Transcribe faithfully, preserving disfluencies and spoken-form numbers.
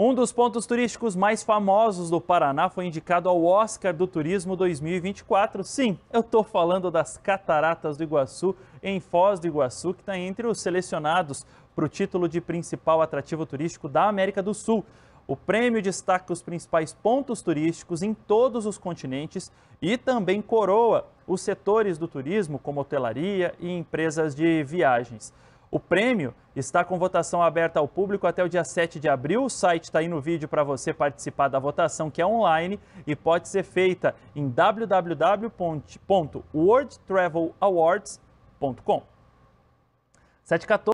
Um dos pontos turísticos mais famosos do Paraná foi indicado ao Oscar do Turismo dois mil e vinte e quatro. Sim, eu estou falando das Cataratas do Iguaçu, em Foz do Iguaçu, que está entre os selecionados para o título de principal atrativo turístico da América do Sul. O prêmio destaca os principais pontos turísticos em todos os continentes e também coroa os setores do turismo, como hotelaria e empresas de viagens. O prêmio está com votação aberta ao público até o dia sete de abril. O site está aí no vídeo para você participar da votação, que é online e pode ser feita em w w w ponto world travel awards ponto com. sete e quatorze